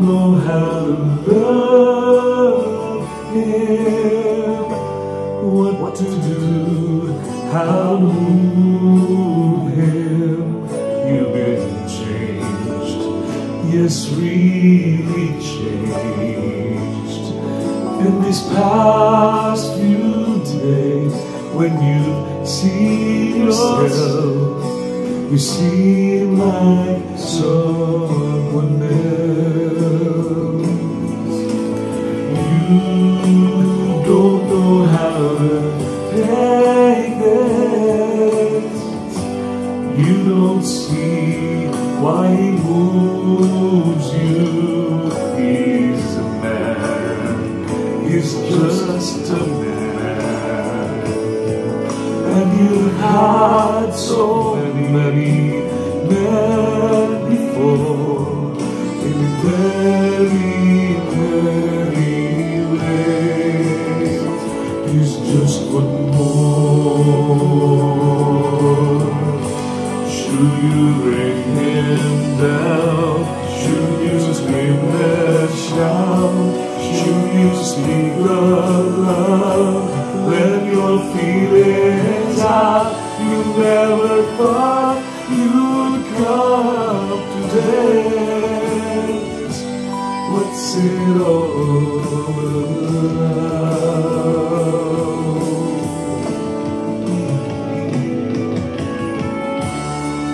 don't know how to love him, what to do, how to move him. You've been changed, yes, really changed. In these past few days, when you see yourself, you seem like someone else. You don't know how to take this. You don't see why he moves you. He's a man, he's just a man. And you had so many men before, in very late. He's just one more. Should you bring him down? Should you scream and shout? Should you speak aloud? Let your feelings out. You never thought you'd come to this. What's it all about?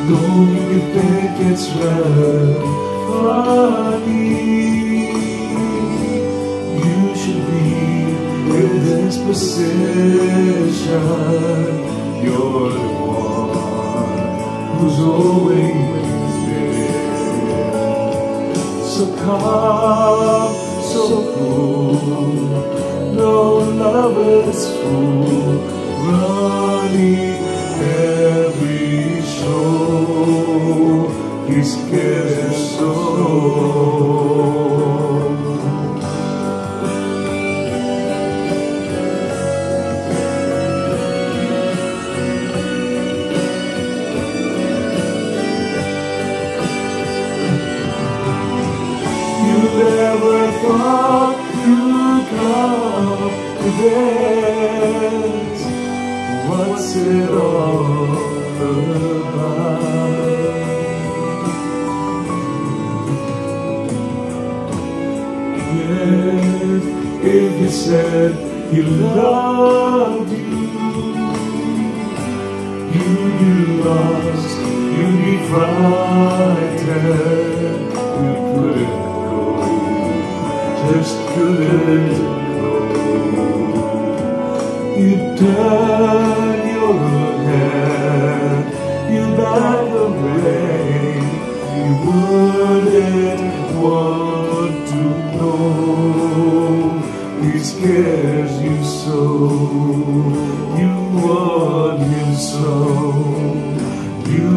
Don't you think it's rather funny? You should be in this position. You're the one who's always there. So calm, so cool, no lover's fool, running every show. He's scared so. Thought you'd come to this. What's it all about? Yes, if he said he loved you, you'd be lost, you'd be frightened, you couldn't. Just couldn't go. You turn your head, you back away. You wouldn't want to know. He scares you so. You want him so. You